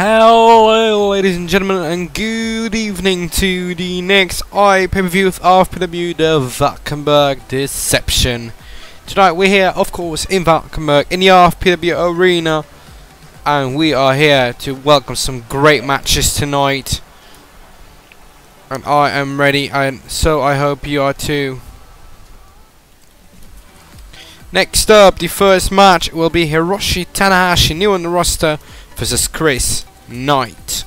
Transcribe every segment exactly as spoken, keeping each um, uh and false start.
Hello ladies and gentlemen, and good evening to the next I pay-per-view with R F P W, the Valkenburg Deception. Tonight we're here, of course, in Valkenburg, in the R F P W arena, and we are here to welcome some great matches tonight. And I am ready, and so I hope you are too. Next up, the first match will be Hiroshi Tanahashi, new on the roster, versus Chris Knight.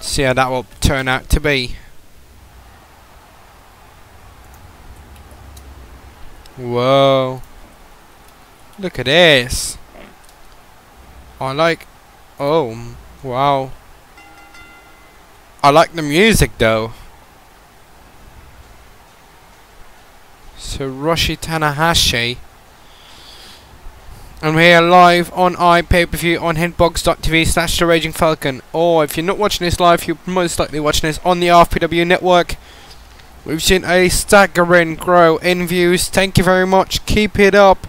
See how that will turn out to be. Whoa. Look at this. I like... Oh, wow. I like the music though. So Hiroshi Tanahashi. And we're here live on I pay-per-view on hitbox dot t v slash the Raging Falcon. Or if you're not watching this live, you're most likely watching this on the R F P W network. We've seen a staggering grow in views. Thank you very much. Keep it up.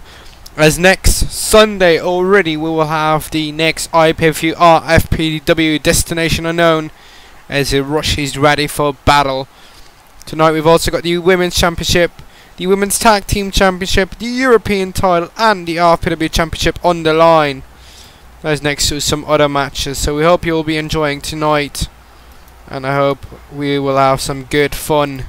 As next Sunday already we will have the next I pay-per-view R F P W Destination Unknown, as Hiroshi's ready for battle. Tonight we've also got the Women's Championship, the Women's Tag Team Championship, the European title and the R F P W Championship on the line. That's next to some other matches, so we hope you'll be enjoying tonight, and I hope we will have some good fun.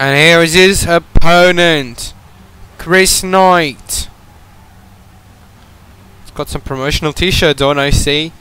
And here is his opponent, Chris Knight. Got some promotional t-shirts on, I see.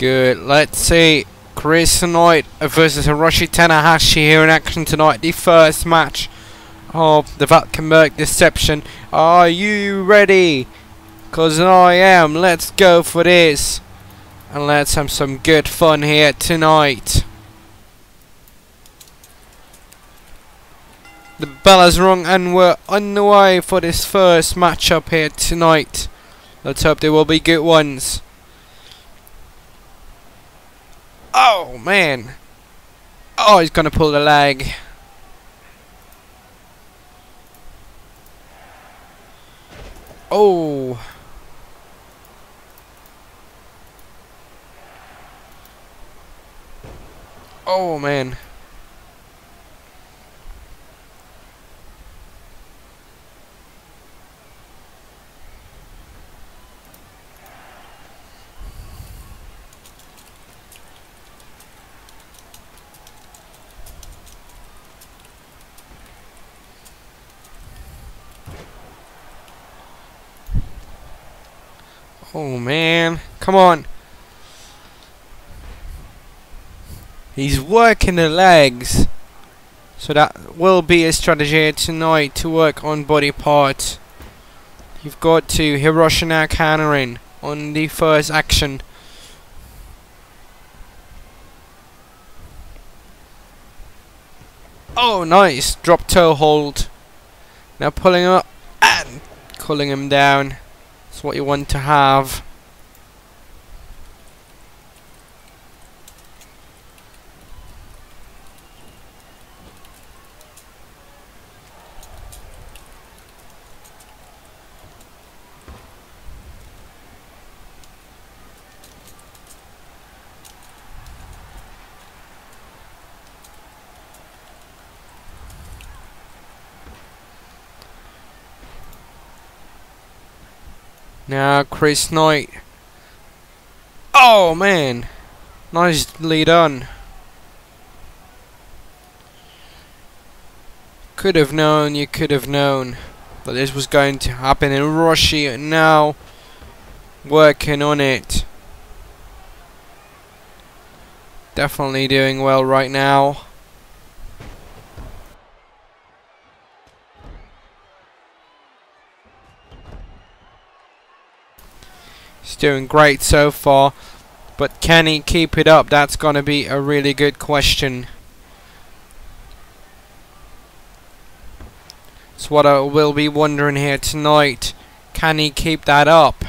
Good, let's see Chris Knight versus Hiroshi Tanahashi here in action tonight, the first match of the Valkenburg Deception. Are you ready? Cause I am. Let's go for this and let's have some good fun here tonight. The bell has rung and we're on the way for this first match up here tonight. Let's hope there will be good ones. Oh man! Oh, he's gonna pull the leg. Oh! Oh man! Oh man, come on. He's working the legs. So that will be a strategy tonight, to work on body parts. You've got to Hiroshi now countering on the first action. Oh nice, drop toe hold. Now pulling him up and pulling him down. What you want to have. Now Chris Knight. Oh man, nicely done. Could have known, you could have known. that this was going to happen, and Hiroshi now working on it. Definitely doing well right now. He's doing great so far, but can he keep it up? That's going to be a really good question. That's what I will be wondering here tonight. Can he keep that up?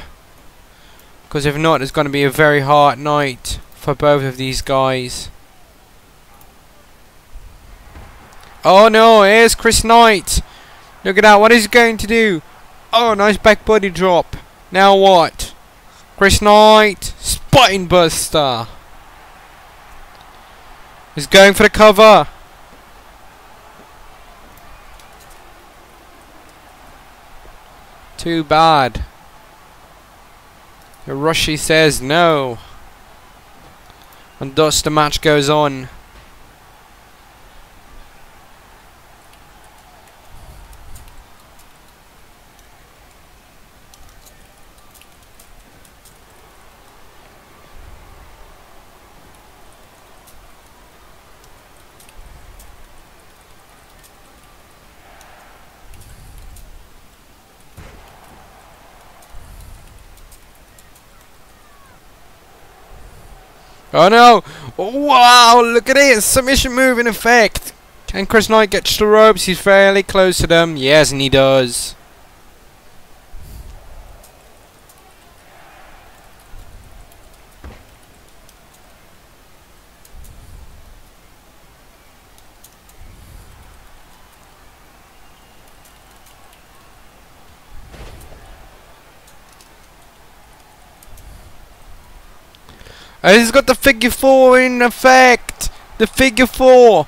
Because if not, it's going to be a very hard night for both of these guys. Oh no, here's Chris Knight. Look at that, what is he going to do? Oh, nice back body drop. Now what? Chris Knight, Spinebuster. He's going for the cover. Too bad. Hiroshi says no. And thus the match goes on. Oh no! Wow! Look at it! Submission move in effect! Can Chris Knight get to the ropes? He's fairly close to them. Yes, and he does. Oh, he's got the figure four in effect! The figure four!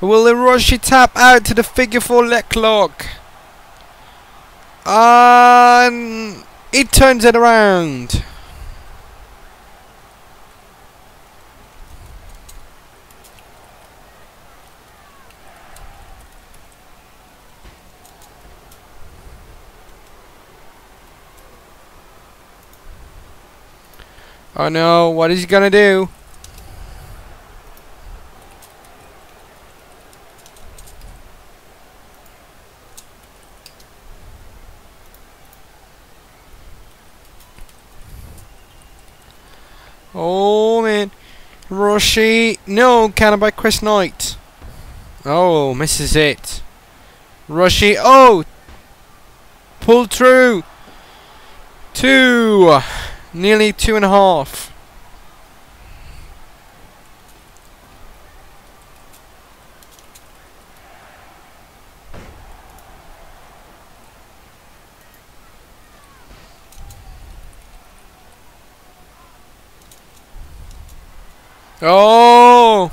Will Hiroshi tap out to the figure four leg lock? And it turns it around. Oh no, what is he gonna do? Oh man, Hiroshi, no, counter by Chris Knight. Oh, misses it. Hiroshi, oh! Pull through! Two! Nearly two and a half. Oh!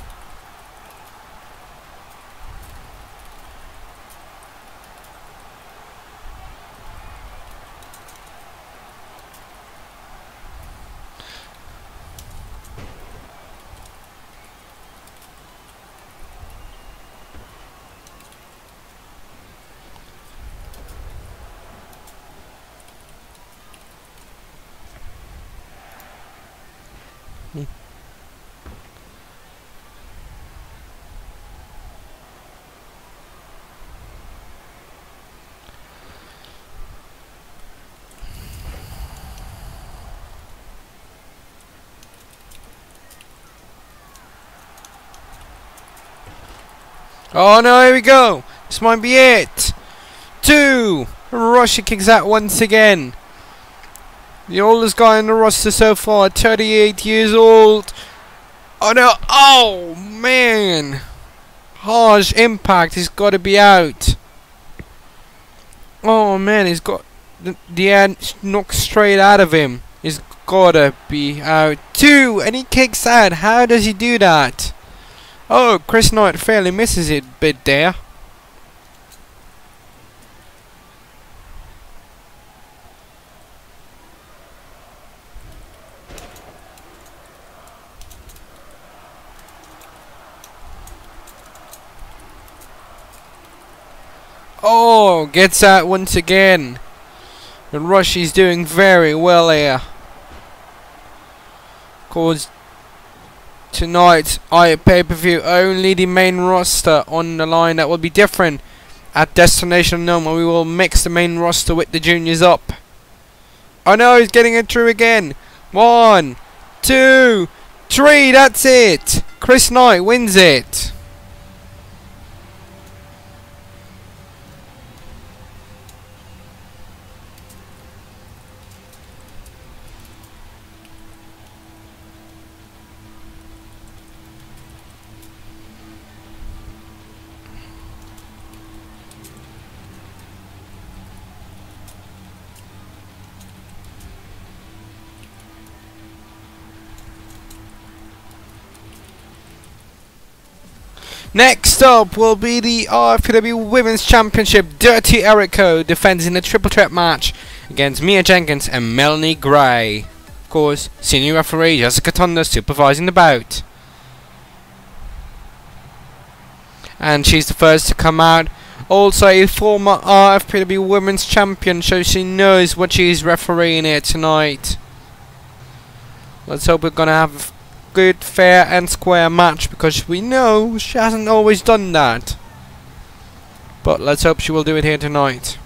Oh no, here we go. This might be it. Two. Hiroshi kicks out once again. The oldest guy on the roster so far, thirty-eight years old. Oh no. Oh man. Harsh impact. He's got to be out. Oh man, he's got the, the end knocked straight out of him. He's got to be out. Two. And he kicks out. How does he do that? Oh, Chris Knight fairly misses it a bit there. Oh, gets out once again. And Roshi's doing very well here. Cause tonight, I at pay-per-view, only the main roster on the line. That will be different at Destination Unknown, where we will mix the main roster with the juniors up. Oh no, he's getting it through again. One, two, three, that's it. Chris Knight wins it. Next up will be the R F P W Women's Championship. Dirty Eriko defends in a triple threat match against Mia Jenkins and Melanie Gray. Of course, senior referee Jessica Tonda supervising the bout. And she's the first to come out. Also a former R F P W Women's Champion, so she knows what she's refereeing here tonight. Let's hope we're going to have good, fair and square match, because we know she hasn't always done that, but let's hope she will do it here tonight.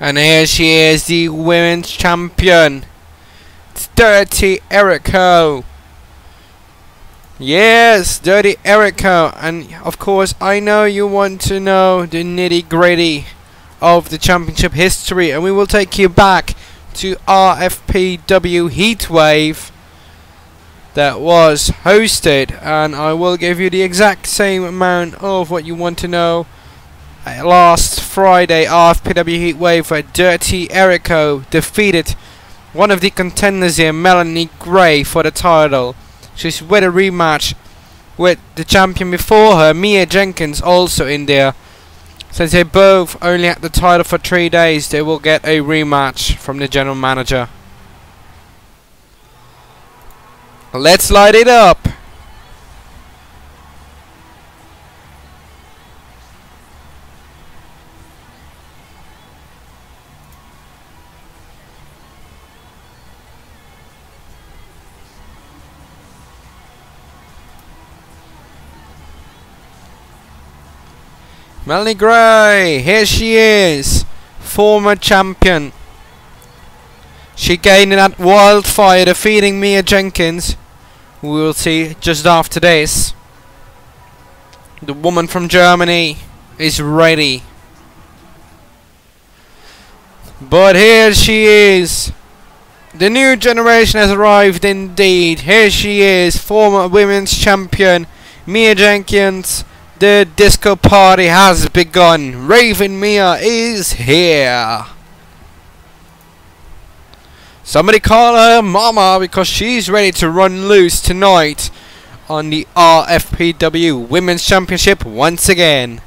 And here she is, the women's champion. It's Dirty Eriko. Yes, Dirty Eriko. And of course, I know you want to know the nitty gritty of the championship history. And we will take you back to R F P W Heatwave that was hosted. And I will give you the exact same amount of what you want to know. Last Friday, R F P W Heatwave, where Dirty Eriko defeated one of the contenders here, Melanie Gray, for the title. She's with a rematch with the champion before her, Mia Jenkins, also in there. Since they both only had the title for three days, they will get a rematch from the general manager. Let's light it up. Melanie Gray, here she is, former champion. She gained in that wildfire, defeating Mia Jenkins. We will see just after this. The woman from Germany is ready. But here she is. The new generation has arrived indeed. Here she is, former women's champion, Mia Jenkins. The disco party has begun. Raven Mia is here. Somebody call her mama, because she's ready to run loose tonight on the R F P W Women's Championship once again.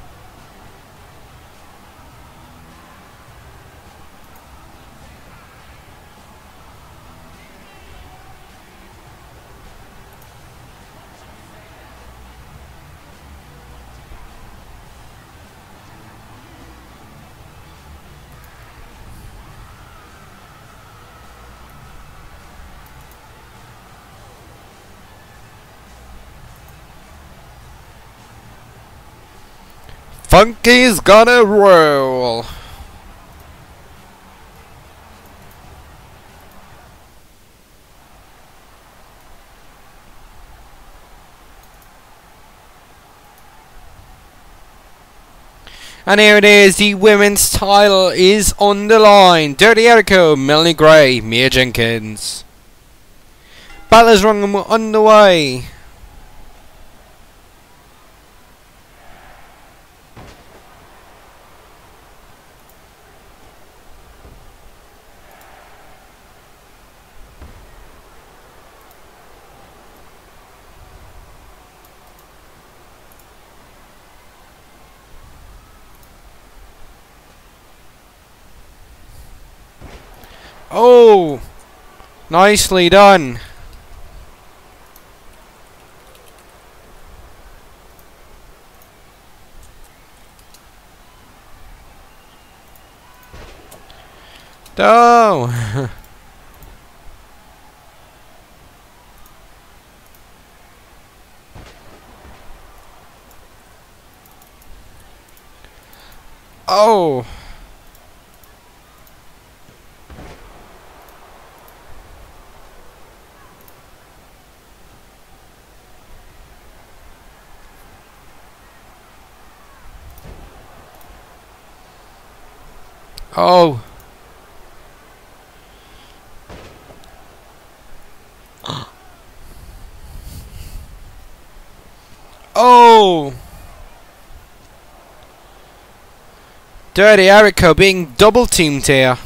Funky's gonna roll. And here it is, the women's title is on the line. Dirty Eriko, Melanie Gray, Mia Jenkins. Battle is running underway. Oh! Nicely done! Oh! Oh! Oh! Oh! Dirty Eriko being double teamed here.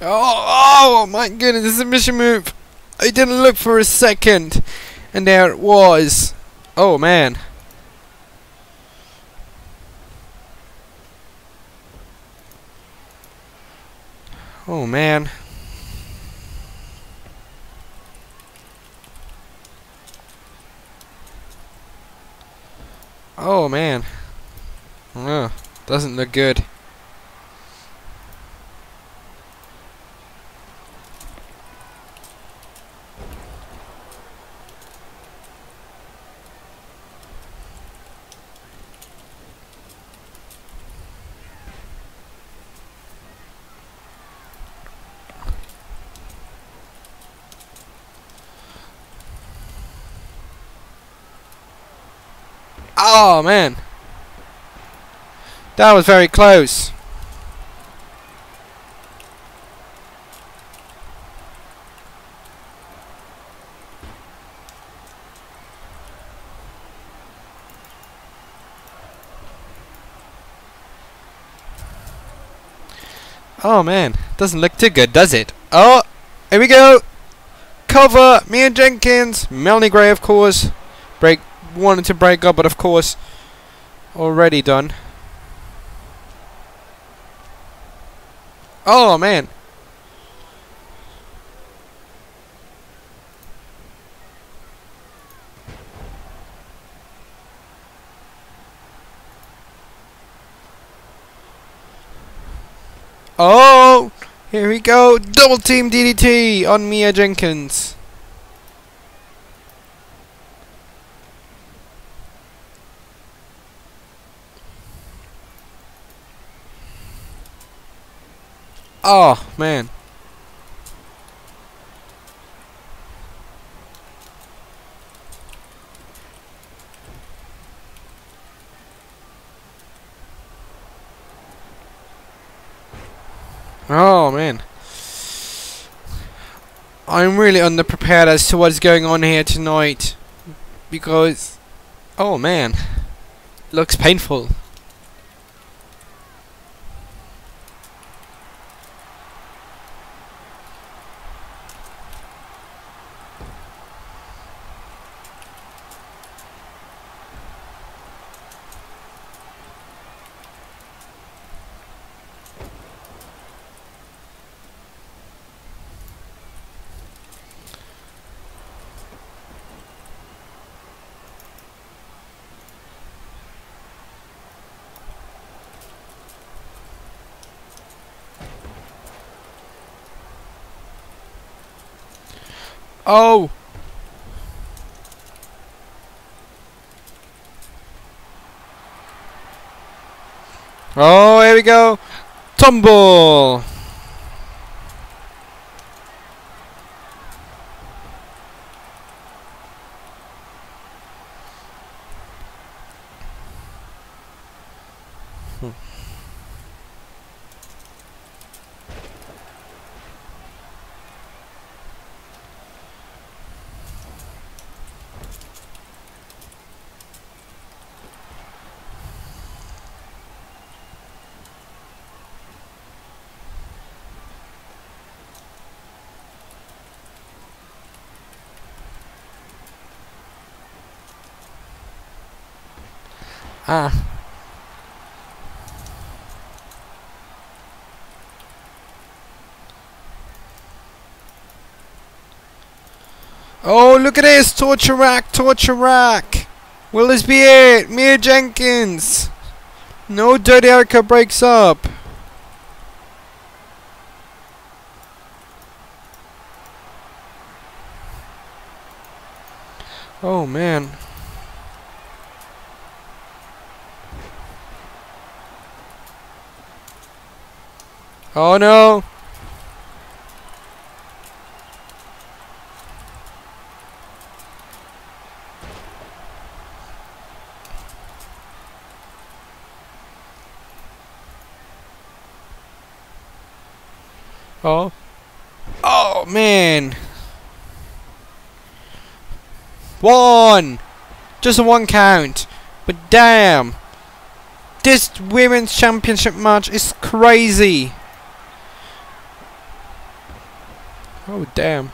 Oh, oh my goodness, this is a submission move. I didn't look for a second. And there it was. Oh man. Oh man. Oh man. Ugh, doesn't look good. Oh man, that was very close. Oh man, doesn't look too good, does it? Oh, here we go. Cover, Mia Jenkins, Melanie Gray, of course. Break. Wanted to break up, but of course, already done. Oh man! Oh, here we go! Double team D D T on Mia Jenkins. Oh man. Oh man. I'm really underprepared as to what's going on here tonight because oh man. Looks painful. Oh! Oh, here we go! Tumble! Ah. Oh, look at this! Torture rack! Torture rack! Will this be it? Mia Jenkins! No, Dirty Eriko breaks up! Oh, man. Oh no! Oh. Oh man! One! Just a one count. But damn! This women's championship match is crazy! Oh damn.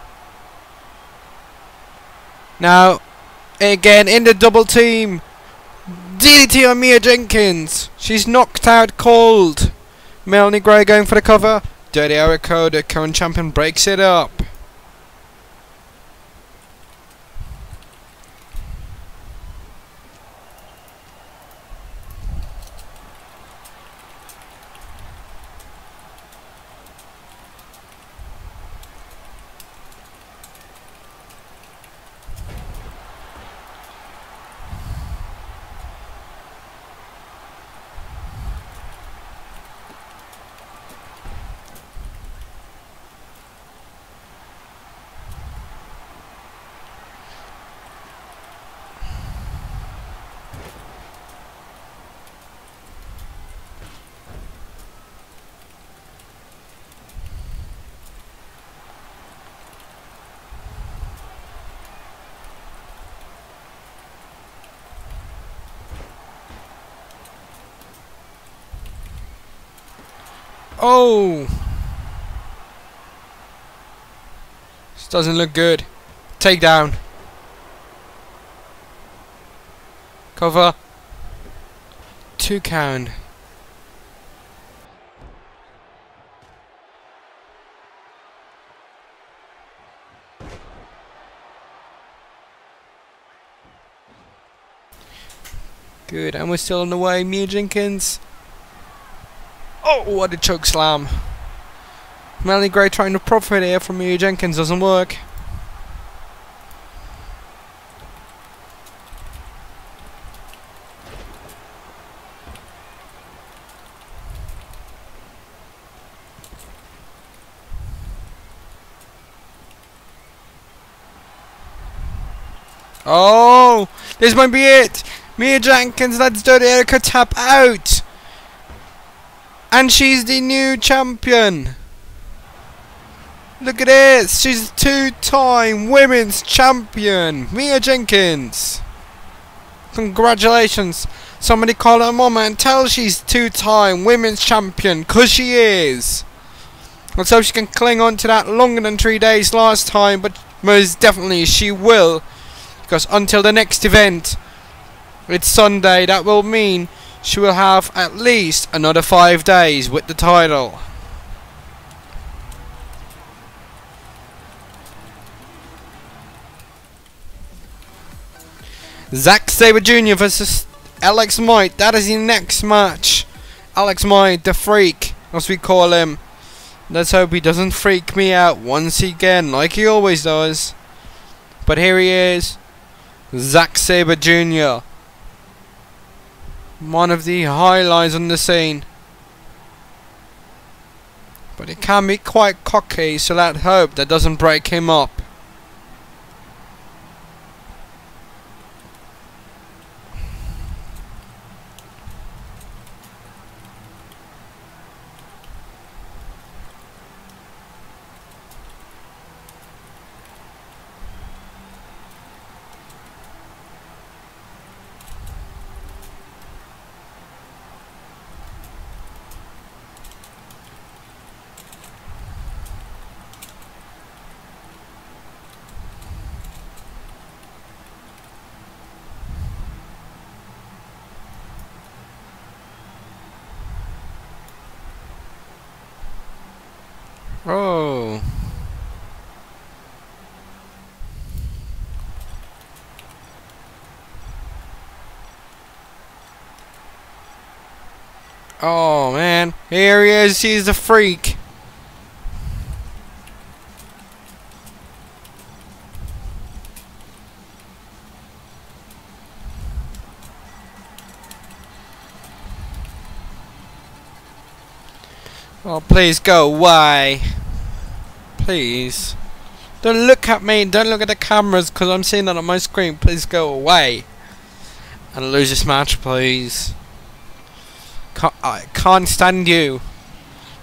Now again in the double team, D D T on Mia Jenkins. She's knocked out cold. Melanie Gray going for the cover. Dirty Eriko, the current champion, breaks it up. Oh! This doesn't look good. Takedown. Cover. Two count. Good, and we're still on the way. Mia Jenkins. Oh, what a choke slam! Melanie Gray trying to profit here from Mia Jenkins, doesn't work. Oh, this might be it. Mia Jenkins lets Dirty Eriko tap out. And she's the new champion. Look at this. She's a two-time women's champion. Mia Jenkins. Congratulations. Somebody call her mama and tell her she's two-time women's champion. Because she is. Let's hope she can cling on to that longer than three days last time. But most definitely she will. Because until the next event. It's Sunday. That will mean she will have at least another five days with the title. Zack Sabre Junior versus Alex Might. That is the next match. Alex Might, the freak, as we call him. Let's hope he doesn't freak me out once again, like he always does. But here he is, Zack Sabre Junior One of the highlights on the scene. But it can be quite cocky, so let's hope that doesn't break him up. Oh. Oh, man. Here he is. He's a freak. Oh, please go away. Please. Don't look at me. Don't look at the cameras because I'm seeing that on my screen. Please go away. And lose this match, please. Can't, I can't stand you.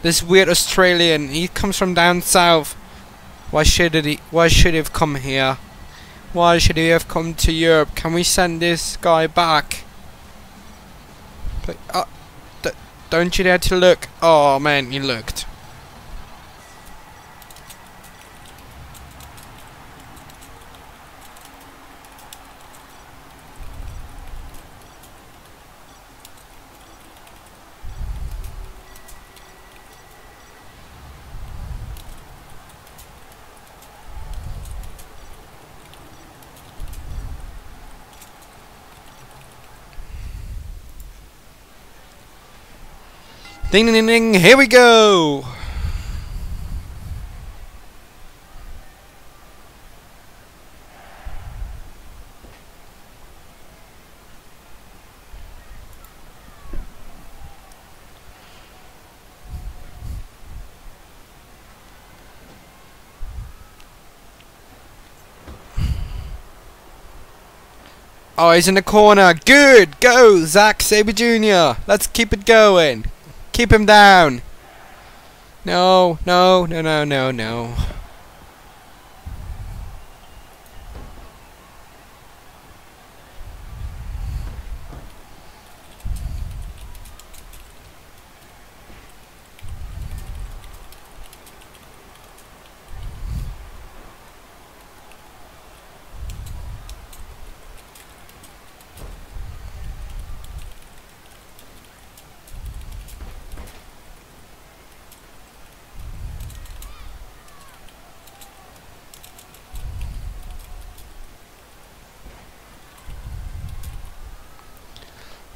This weird Australian. He comes from down south. Why should he? Why should he have come here? Why should he have come to Europe? Can we send this guy back? Please, uh, d don't you dare to look. Oh man, he looked. Ding ding ding, here we go! Oh, he's in the corner. Good! Go, Zack Sabre Junior Let's keep it going. Keep him down. No, no, no, no, no, no.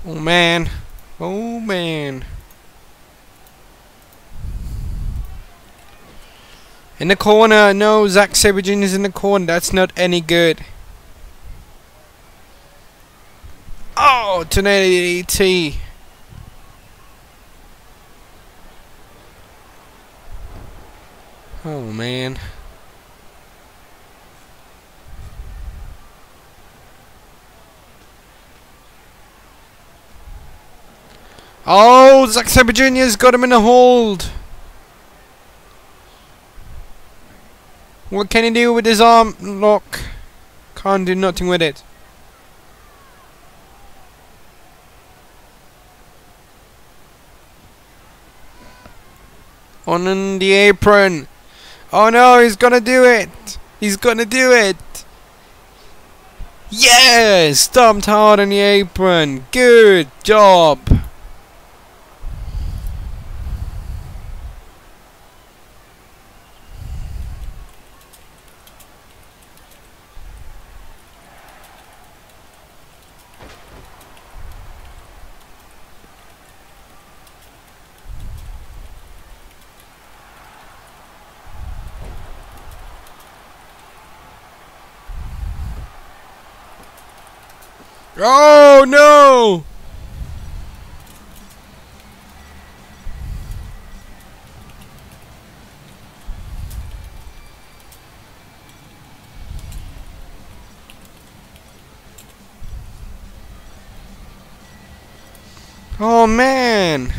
Oh man, oh man. In the corner, no, Zack Sabre Junior is in the corner, that's not any good. Oh, tornado D D T. Oh man. Oh, Zack Sabre Junior's got him in a hold. What can he do with his arm lock? Can't do nothing with it. On the apron. Oh no, he's gonna do it. He's gonna do it. Yes, stomped hard on the apron. Good job. Oh no! Oh man!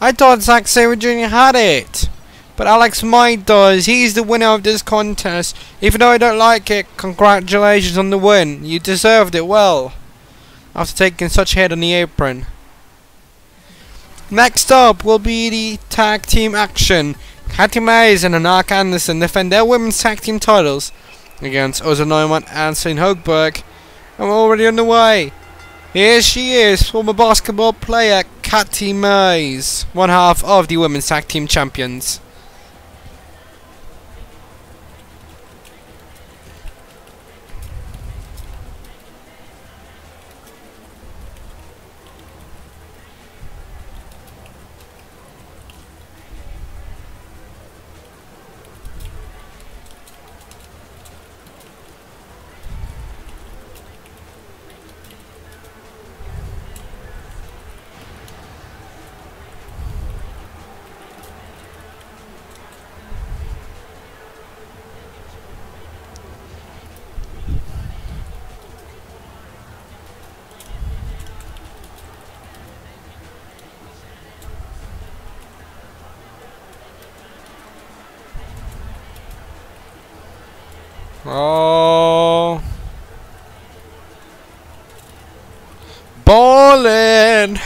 I thought Zack Sabre Junior had it! But Alex Might does. He's the winner of this contest. Even though I don't like it, congratulations on the win. You deserved it well. After taking such a hit on the apron. Next up will be the tag team action. Katy Mays and Anarka Anderson defend their women's tag team titles against Ursula Neumann and Celine Hochberg. And we're already underway. Here she is, former basketball player Katy Mays, one half of the Women's Tag Team Champions. Oh, ballin'.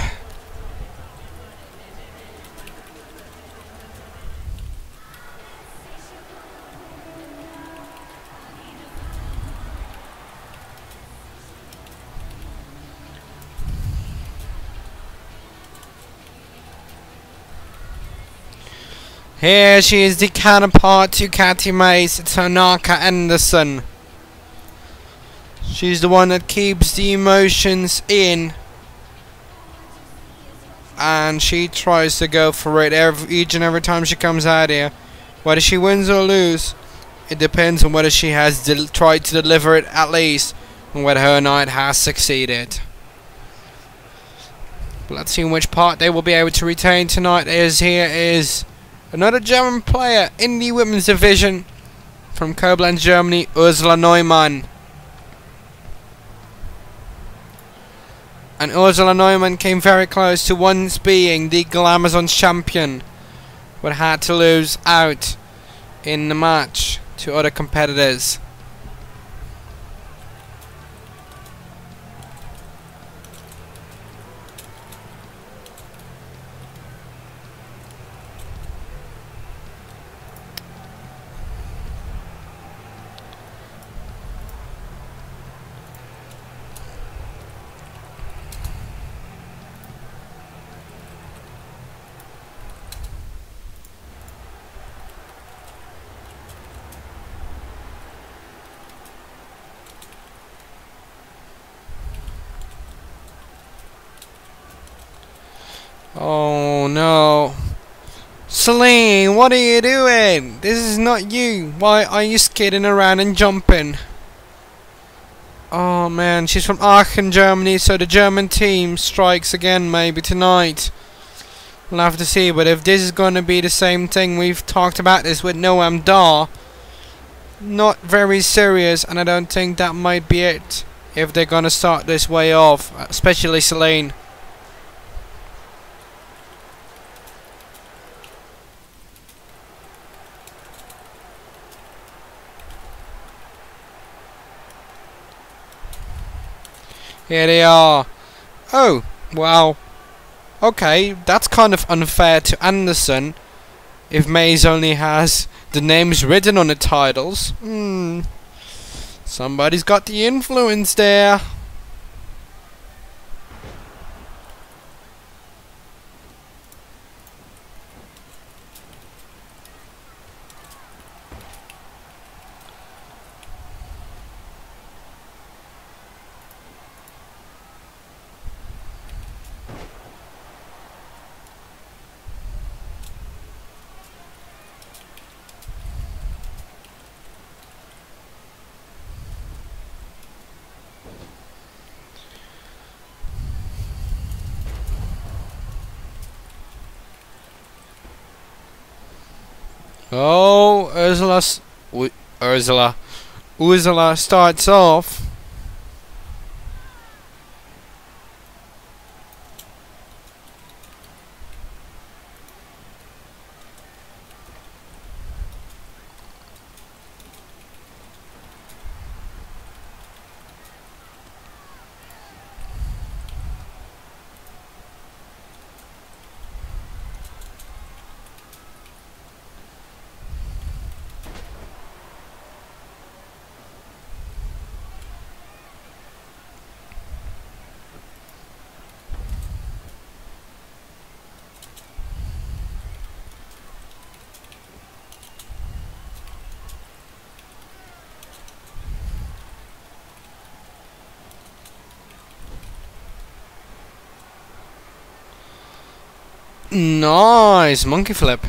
Here she is, the counterpart to Katy Mays, it's Anarka Anderson. She's the one that keeps the emotions in. And she tries to go for it every, each and every time she comes out here. Whether she wins or lose, it depends on whether she has tried to deliver it at least, and whether her night has succeeded. But let's see which part they will be able to retain tonight. Is here is... another German player in the women's division from Koblenz, Germany, Ursula Neumann. And Ursula Neumann came very close to once being the Glamazon champion, but had to lose out in the match to other competitors. Oh no. Celine, what are you doing? This is not you. Why are you skidding around and jumping? Oh man, she's from Aachen, Germany, so the German team strikes again maybe tonight. We'll have to see, but if this is going to be the same thing, we've talked about this with Noam Dar. Not very serious, and I don't think that might be it if they're going to start this way off, especially Celine. Here they are. Oh, wow. Okay, that's kind of unfair to Anderson if Mays only has the names written on the titles. Hmm. Somebody's got the influence there. Oh, Ursula's, Ursula, Ursula starts off. Nice monkey flip.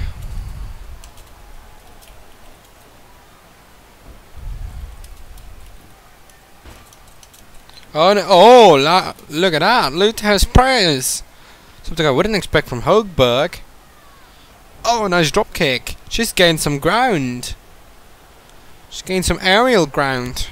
Oh, no. Oh la look at that. Loot has praise. Something I wouldn't expect from Hochberg. Oh, nice drop kick. She's gained some ground. She's gained some aerial ground.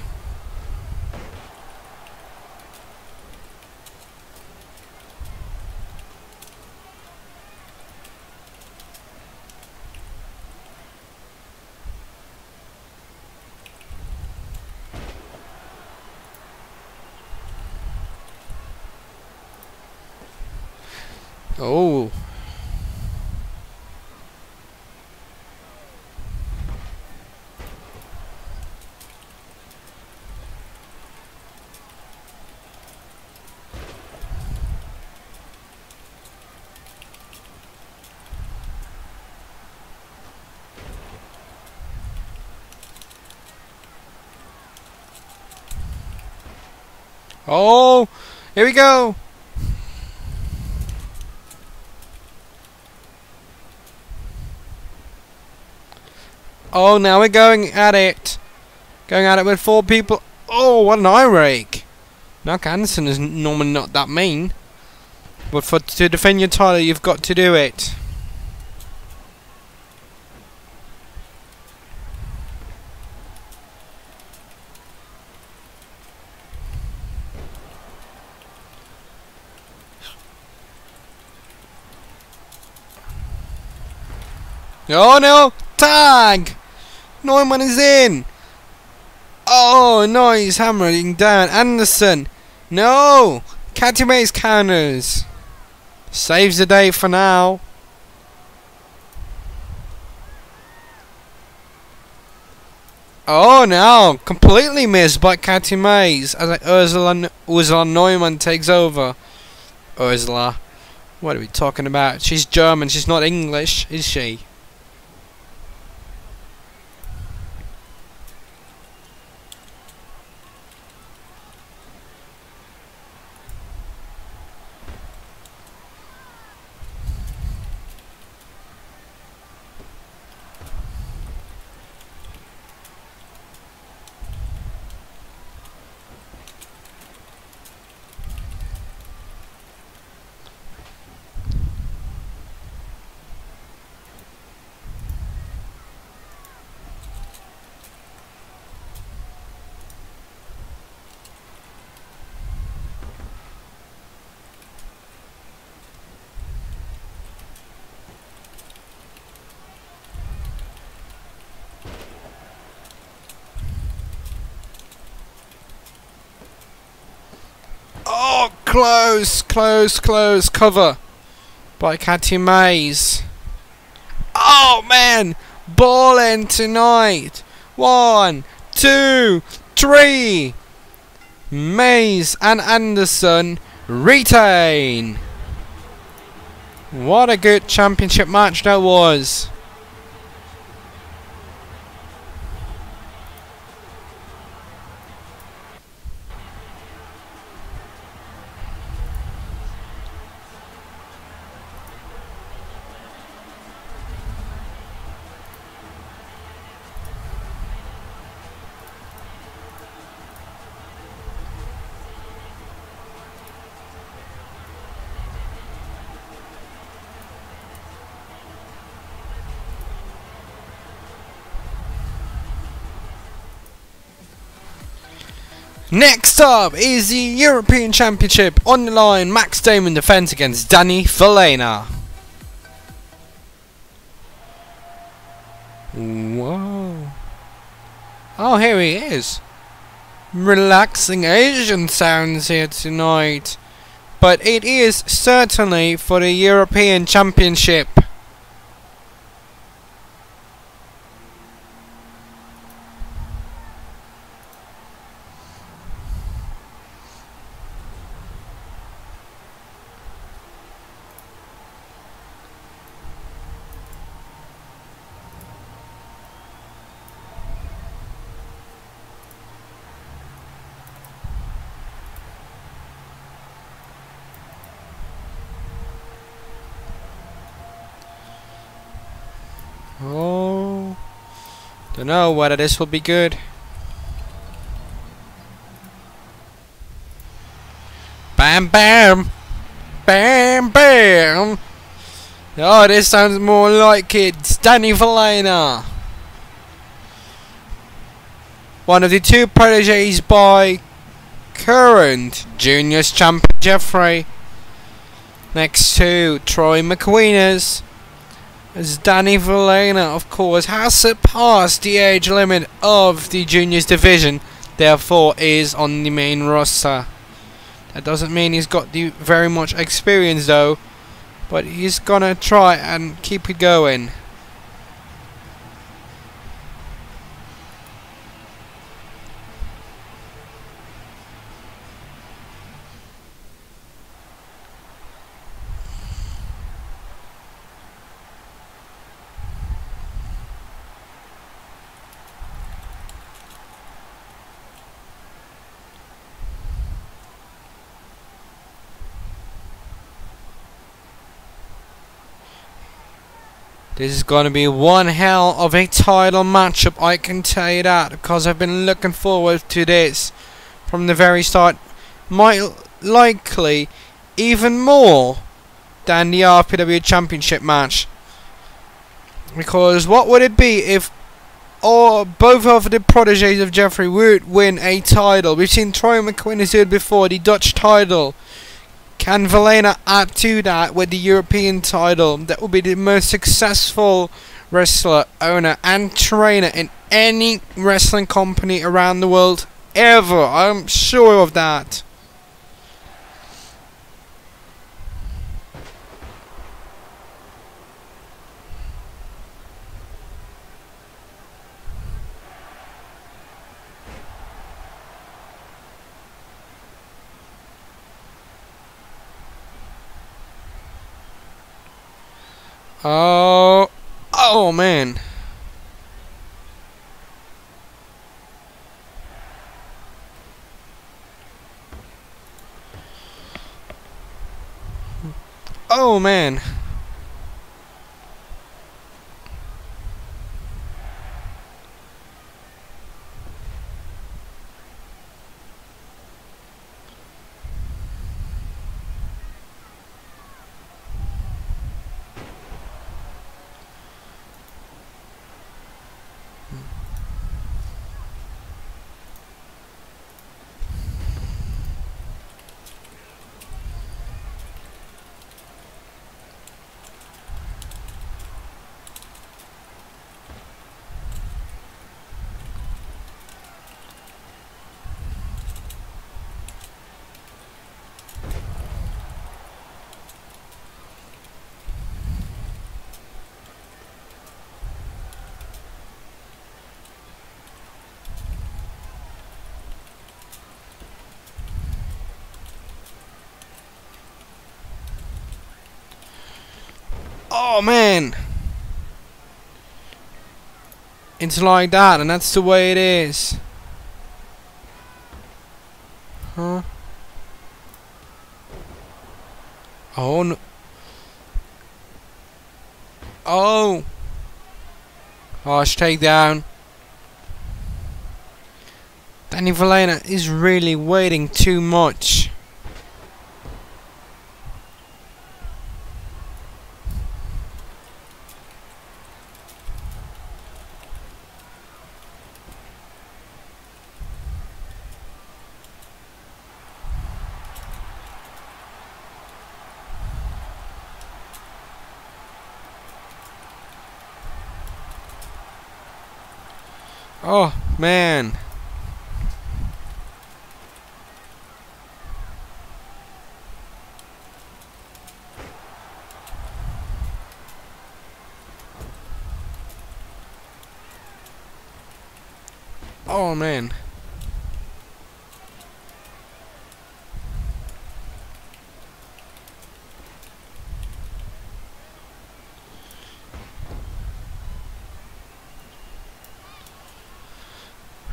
Oh. Oh, here we go. Oh, now we're going at it. Going at it with four people. Oh, what an eye rake. Anarka Anderson is normally not that mean. But for to defend your title, you've got to do it. Oh, no. Tag! Neumann is in! Oh, nice hammering down. Anderson! No! Katy Mays counters! Saves the day for now. Oh no! Completely missed by Katy Mays as like Ursula, Ursula Neumann takes over. Ursula. What are we talking about? She's German, she's not English, is she? Close, close, close cover by Katy Mays. Oh man, balling tonight. One, two, three. Mays and Anderson retain. What a good championship match that was. Next up is the European Championship on the line. Max Damon defends against Danny Valena. Whoa. Oh, here he is. Relaxing Asian sounds here tonight. But it is certainly for the European Championship. Don't know whether this will be good. Bam bam! Bam bam! Oh, this sounds more like it's Danny Valena! One of the two proteges by current juniors champion Jeffrey. Next to Troy McQueeners, as Danny Valena, of course, has surpassed the age limit of the juniors division, therefore is on the main roster. That doesn't mean he's got the very much experience though, but he's gonna try and keep it going. This is going to be one hell of a title matchup, I can tell you that, because I've been looking forward to this from the very start. Might likely even more than the R F P W Championship match. Because what would it be if or both of the proteges of Jeffrey Wood win a title? We've seen Troy McQueeners do it before, the Dutch title. Can Valena add to that with the European title? That will be the most successful wrestler, owner and trainer in any wrestling company around the world ever. I'm sure of that. Oh, oh man. Oh man. Oh man, it's like that, and that's the way it is. Huh? Oh no. Oh. Harsh takedown. Danny Valena is really waiting too much. Oh man. Oh man.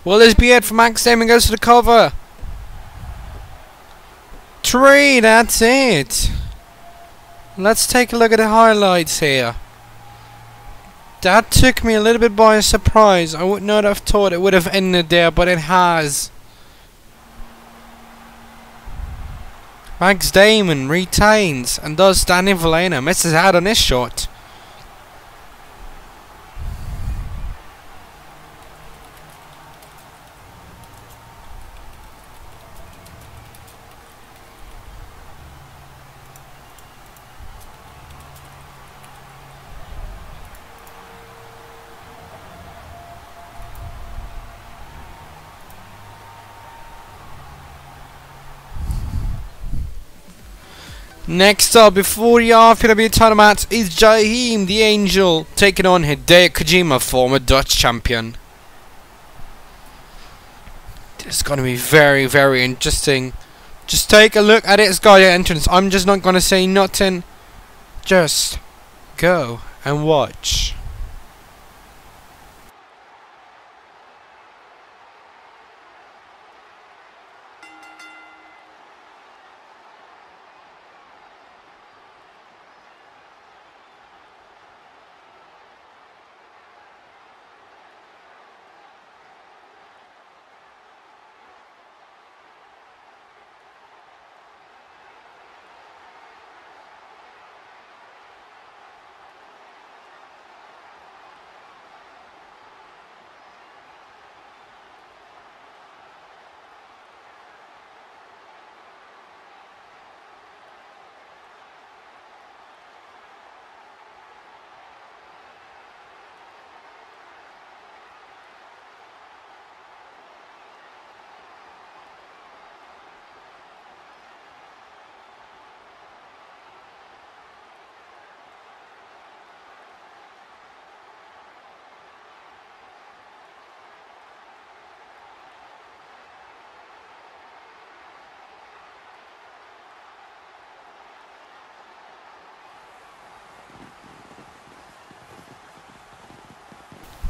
Will this be it for Max Damon goes to the cover? Three, that's it. Let's take a look at the highlights here. That took me a little bit by surprise. I would not have thought it would have ended there, but it has. Max Damon retains and does Danny Valena. Misses out on his shot. Next up, before the R F P W title match, is Jaheim the Angel taking on Hideo Kojima, former Dutch champion. This is going to be very, very interesting. Just take a look at its guy entrance. I'm just not going to say nothing. Just go and watch.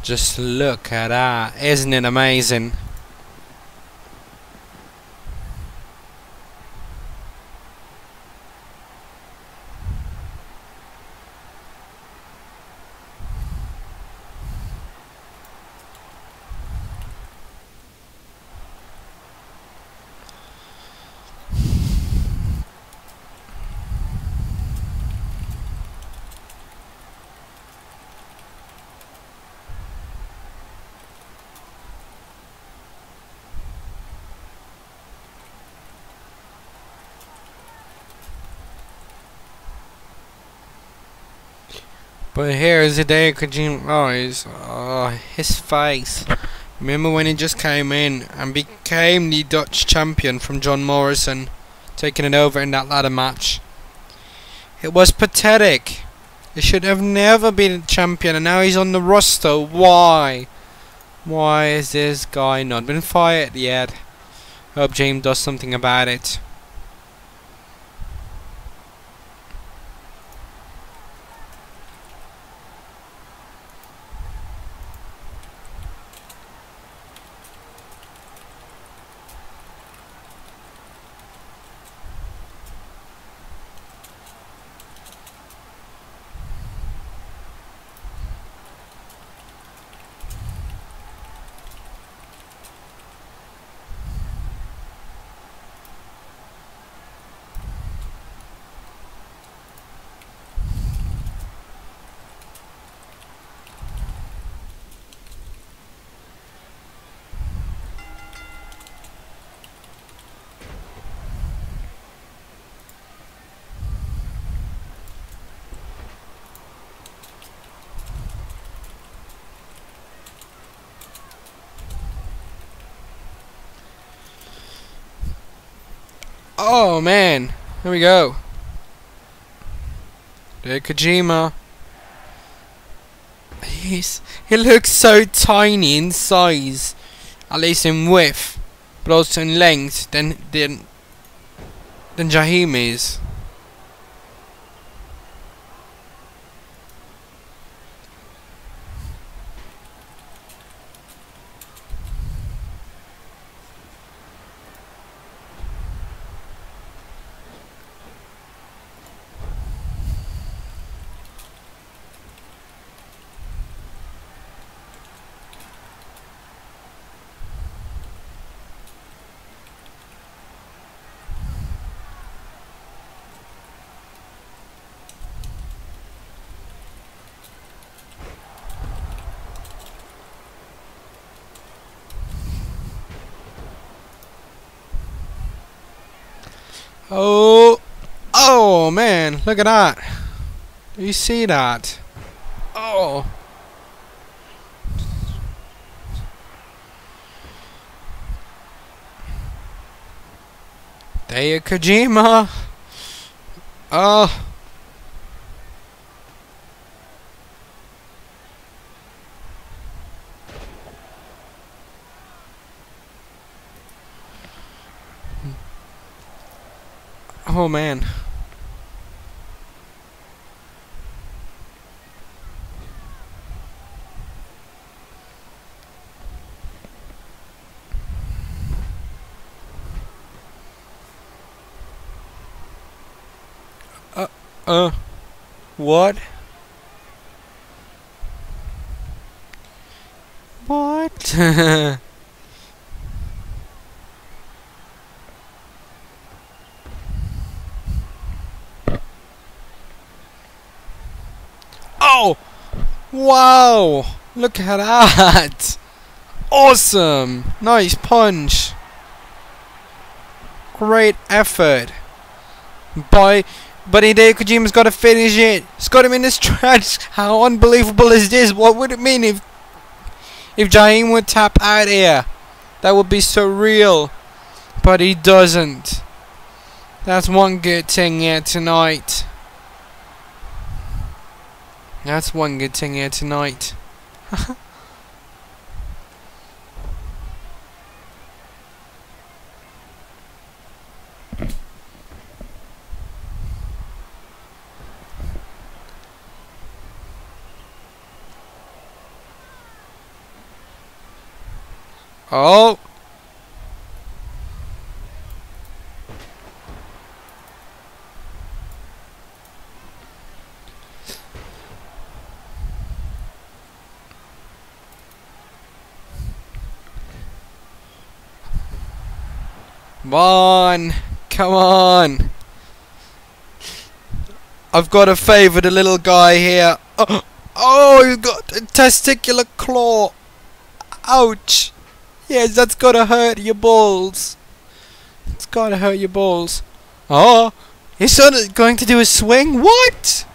Just look at that, isn't it amazing? But here is Hideo Kojima. Oh, his, oh, his face. Remember when he just came in and became the Dutch champion from John Morrison, taking it over in that ladder match? It was pathetic. He should have never been a champion, and now he's on the roster. Why? Why is this guy not been fired yet? Hope James does something about it. Oh man, here we go. Hideo Kojima. He's, he looks so tiny in size, at least in width, but also in length, than, than, than Jaheim is. Oh, oh man, look at that. Do you see that? Oh. Hideo Kojima. Oh. Oh man. Uh, uh, what? What? Wow! Look at that! Awesome! Nice punch! Great effort! By, but Hideo Kojima's got to finish it! He's got him in the stretch! How unbelievable is this? What would it mean if if Jaheim would tap out here? That would be surreal! But he doesn't! That's one good thing here tonight! That's one good thing here tonight. Oh. Come on, come on. I've got to favour the little guy here. Oh, oh, he's got a testicular claw. Ouch. Yes, that's got to hurt your balls. It's got to hurt your balls. Oh, he's sort of going to do a swing? What?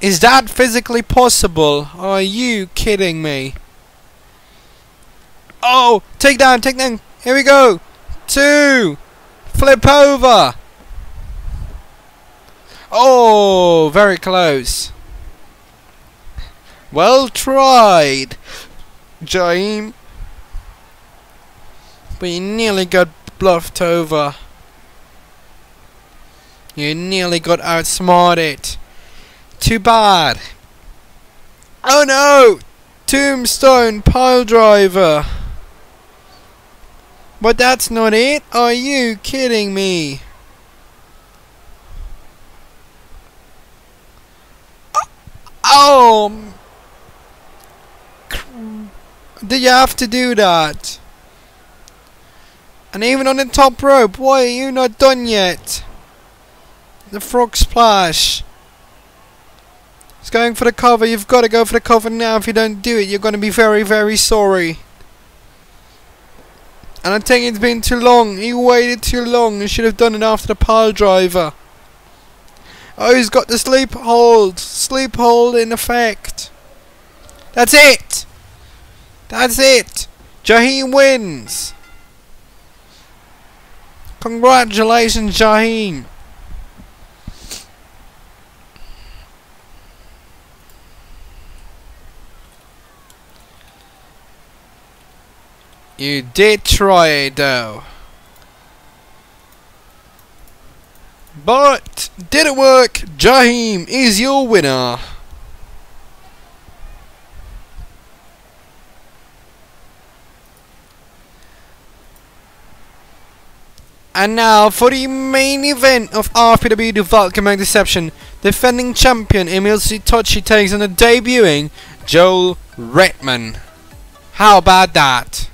Is that physically possible? Are you kidding me? Oh, take down, take down. Here we go. Two, flip over. Oh, very close. Well tried, Jaheim. But you nearly got bluffed over. You nearly got outsmarted. Too bad. Oh no! Tombstone piledriver. But that's not it? Are you kidding me? Oh! Did you have to do that? And even on the top rope, why are you not done yet? The frog splash. It's going for the cover. You've got to go for the cover now. If you don't do it, you're going to be very, very sorry. And I think it's been too long. He waited too long. He should have done it after the pile driver. Oh, he's got the sleep hold. Sleep hold in effect. That's it. That's it. Jaheim wins. Congratulations, Jaheim. You did try it though. But did it work? Jaheim is your winner. And now for the main event of R F P W the Valkenburg Deception. Defending champion Emil Sitochi takes on the debuting Joel Redman. How about that?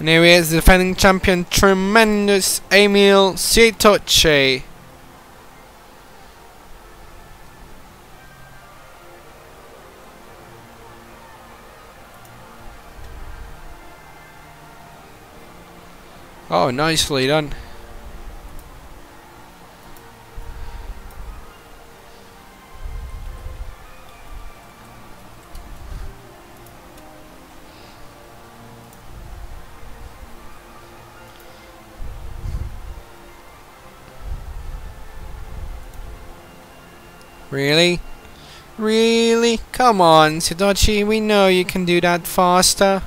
And here he is, the defending champion, tremendous Emil Sitochi. Oh, nicely done. Really? Really? Come on, Sitochi, we know you can do that faster.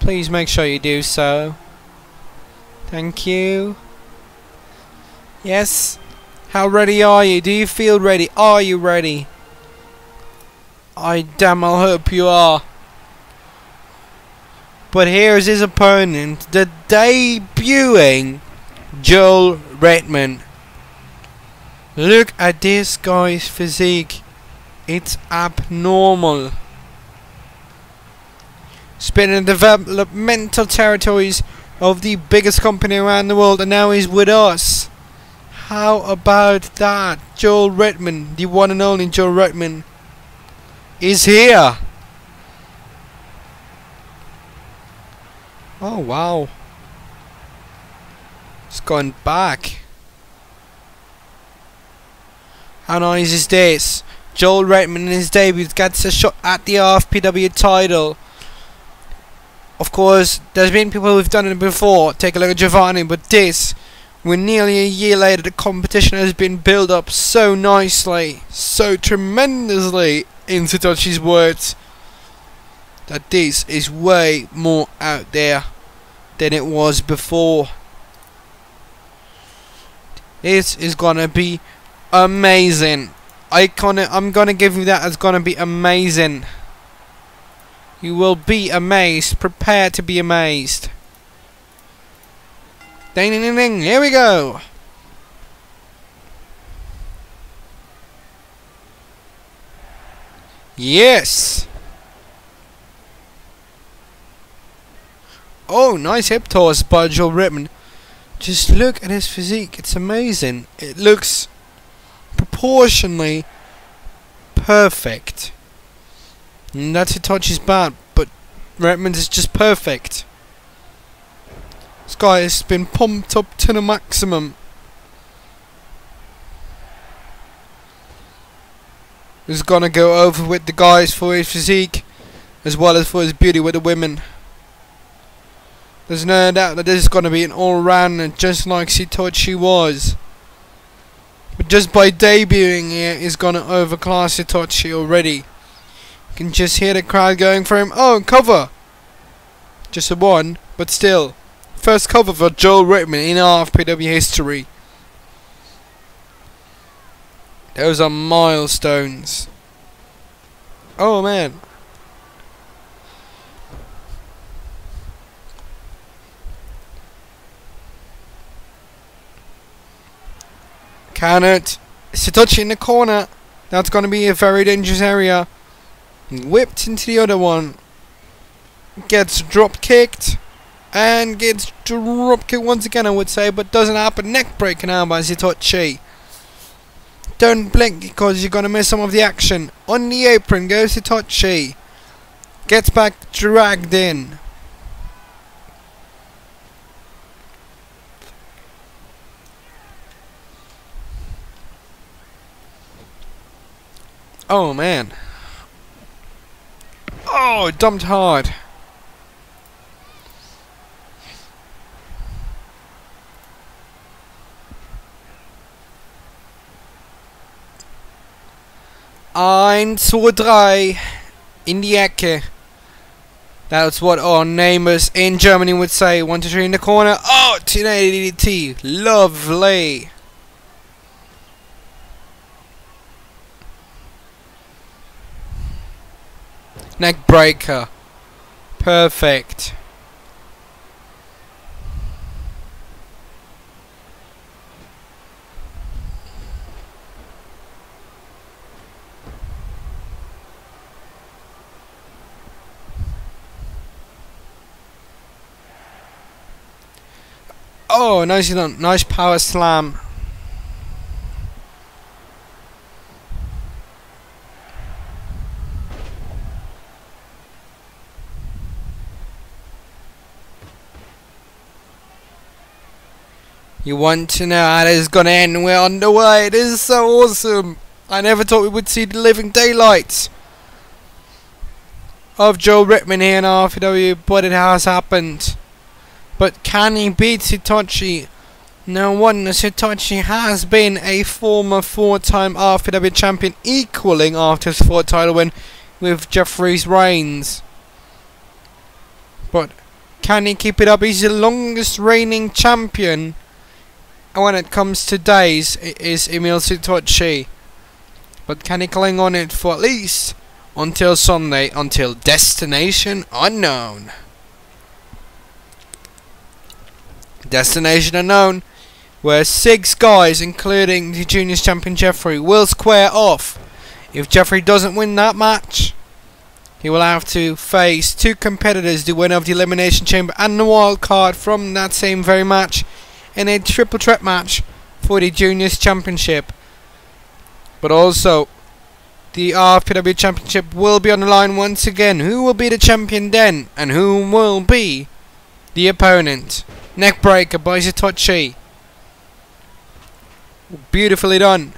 Please make sure you do so. Thank you. Yes? How ready are you? Do you feel ready? Are you ready? I damn well hope you are. But here is his opponent, the debuting Joel Redman. Look at this guy's physique. It's abnormal. He's been in the developmental territories of the biggest company around the world, and now he's with us. How about that? Joel Redman, the one and only Joel Redman, is here. Oh wow. He's gone back. How nice is this? Joel Redman in his debut gets a shot at the R F P W title. Of course, there's been people who've done it before. Take a look at Giovanni, but this, we're nearly a year later, the competition has been built up so nicely, so tremendously, in Sitochi's words, that this is way more out there than it was before. This is gonna be amazing. I gonna, I'm gonna give you that. It's gonna be amazing. You will be amazed. Prepare to be amazed. Ding ding ding ding. Here we go. Yes. Oh, nice hip toss by Joel Redman. Just look at his physique. It's amazing. It looks proportionally perfect. And that's Sitochi's bad, but Redman's is just perfect. This guy has been pumped up to the maximum. He's gonna go over with the guys for his physique, as well as for his beauty with the women. There's no doubt that this is gonna be an all-rounder, just like Sitochi was. But just by debuting here, he's gonna overclass Sitochi already. You can just hear the crowd going for him. Oh, cover! Just a one, but still. First cover for Joel Redman in R F P W history. Those are milestones. Oh, man. Can it? Sitochi in the corner. That's going to be a very dangerous area. Whipped into the other one. Gets drop kicked. And gets drop kicked once again, I would say. But doesn't happen. Neck breaker now by Sitochi. Don't blink because you're going to miss some of the action. On the apron goes Sitochi. Gets back, dragged in. Oh man. Oh, dumped hard. one, two, three. In die Ecke. That's what our neighbors in Germany would say. one, two, three in the corner. Oh, ten eighty D D T. Lovely. Neck breaker. Perfect. Oh, nicely done. Nice power slam. You want to know how this is gonna end? We're underway. It is so awesome. I never thought we would see the living daylights of Joel Redman here in R F P W, but it has happened. But can he beat Sitochi? No wonder Sitochi has been a former four-time R F P W champion, equaling after his fourth title win with Jeffries Reigns. But can he keep it up? He's the longest reigning champion. And when it comes to days, it is Emil Sitochi. But can he cling on it for at least until Sunday, until Destination Unknown? Destination Unknown, where six guys, including the Juniors Champion Jeffrey, will square off. If Jeffrey doesn't win that match, he will have to face two competitors, the winner of the Elimination Chamber and the wild card from that same very match, in a triple threat match for the Juniors Championship. But also, the R F P W Championship will be on the line once again. Who will be the champion then? And who will be the opponent? Neckbreaker by Sitochi. Beautifully done.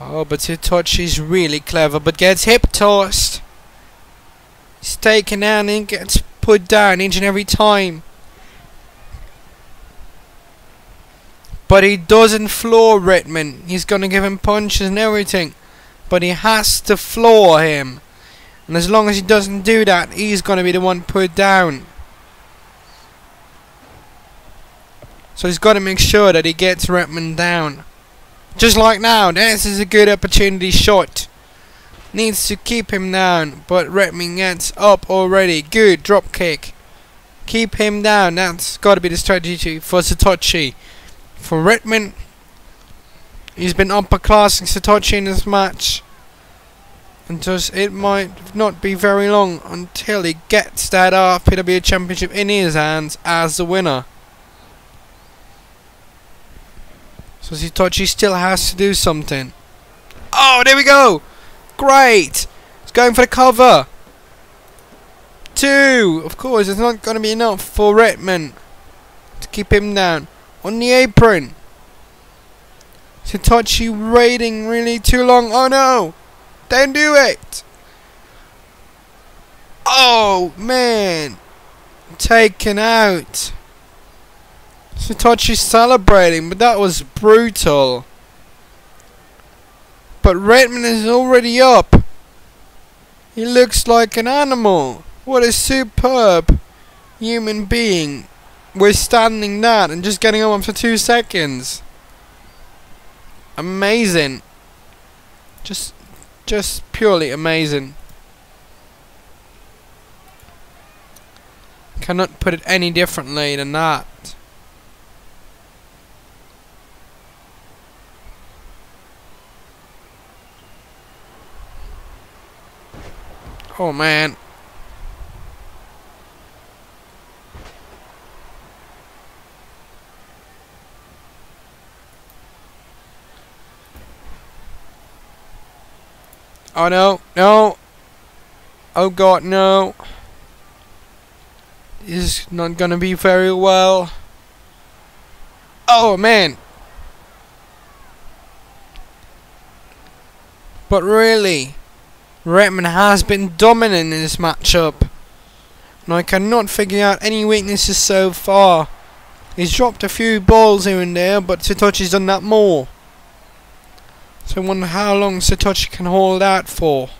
Oh, but Sitochi's really clever, but gets hip tossed. He's taken down and gets put down each and every time. But he doesn't floor Redman. He's going to give him punches and everything. But he has to floor him. And as long as he doesn't do that, he's going to be the one put down. So he's got to make sure that he gets Redman down. Just like now, this is a good opportunity shot. Needs to keep him down, but Redman gets up already. Good drop kick. Keep him down. That's got to be the strategy for Sitochi. For Redman, he's been upperclassing Sitochi in this match, and just it might not be very long until he gets that R F P W Championship in his hands as the winner. So Sitochi still has to do something. Oh, there we go! Great! He's going for the cover. Two! Of course, it's not going to be enough for Redman to keep him down. On the apron. Sitochi waiting really too long. Oh no! Don't do it! Oh man! Taken out. Sitochi celebrating, but that was brutal. But Redman is already up. He looks like an animal. What a superb human being. We're standing that and just getting on for two seconds. Amazing. Just just purely amazing. Cannot put it any differently than that. Oh man. Oh no, no. Oh god, no. This is not gonna be very well. Oh man. But really, Redman has been dominant in this matchup. And I cannot figure out any weaknesses so far. He's dropped a few balls here and there, but Sitochi's done that more. So I wonder how long Sitochi can hold out for.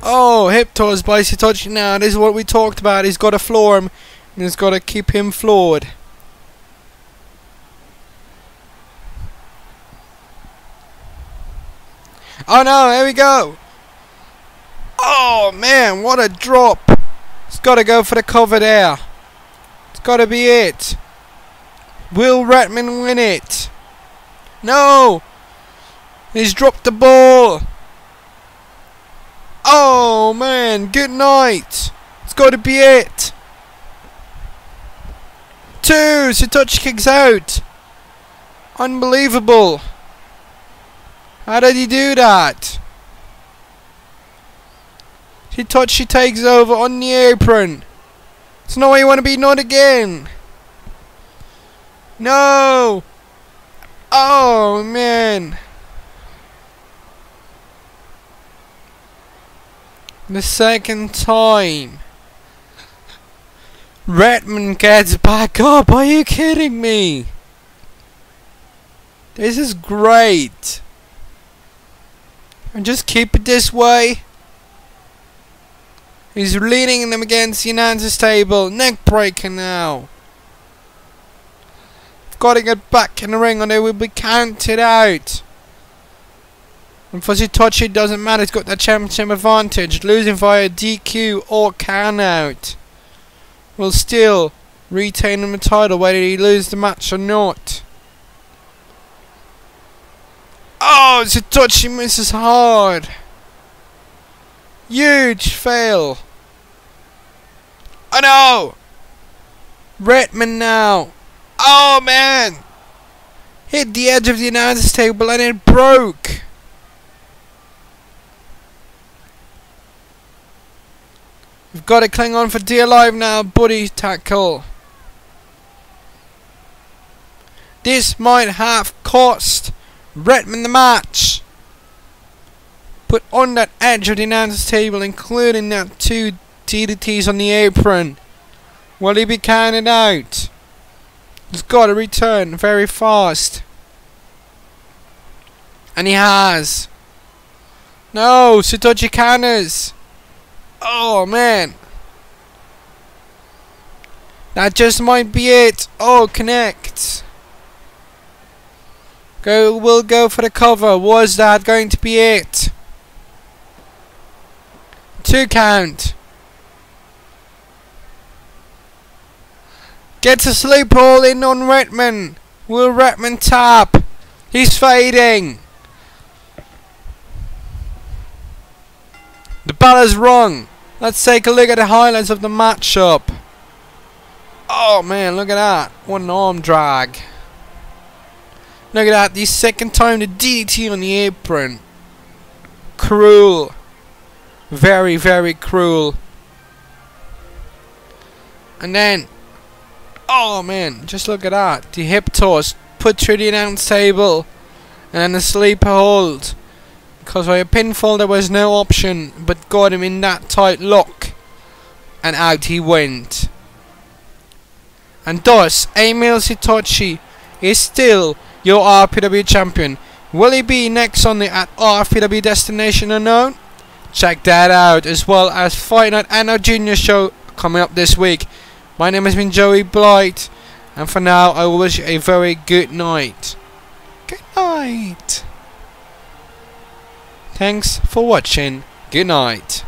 Oh, hip toss by Sitochi now. This is what we talked about. He's got to floor him. And he's got to keep him floored. Oh no, here we go. Oh man, what a drop. It's got to go for the cover there. It's got to be it. Will Redman win it? No! He's dropped the ball. Oh man, good night. It's got to be it. Two. Sitochi kicks out. Unbelievable. How did he do that? Sitochi takes over on the apron. It's not where you want to be. Not again. No. Oh man. The second time. Redman gets back up. Are you kidding me? This is great. And just keep it this way. He's leading them against the announcer's table. Neck breaker now. They've got to get back in the ring or they will be counted out. And for Sitochi, doesn't matter. He's got that championship advantage. Losing via D Q or count-out will still retain him the title whether he loses the match or not. Oh, Sitochi misses hard. Huge fail. Oh no! Redman now. Oh man! Hit the edge of the announcer's table and it broke. We've got to cling on for dear life now. Body tackle. This might have cost Redman the match. Put on that edge of the announcer's table, including that two D D Ts on the apron. Will he be counted out? He's got to return very fast. And he has. No, Sitochi counters. Oh man. That just might be it. Oh, connect. Go, we'll go for the cover. Was that going to be it? Two count. Gets a sleep all in on Redman. Will Redman tap? He's fading. The bell is rung. Let's take a look at the highlights of the matchup. Oh man, look at that. What an arm drag. Look at that. The second time the D D T on the apron. Cruel. Very, very cruel. And then, oh man, just look at that. The hip toss put through the announce table and the sleeper hold. Because by a pinfall there was no option but got him in that tight lock. And out he went. And thus, Emil Sitochi is still your R P W champion. Will he be next Sunday at R P W Destination Unknown? Check that out, as well as Fight Night and our Junior show coming up this week. My name has been Joey Blight, and for now I wish you a very good night. Good night. Thanks for watching. Good night.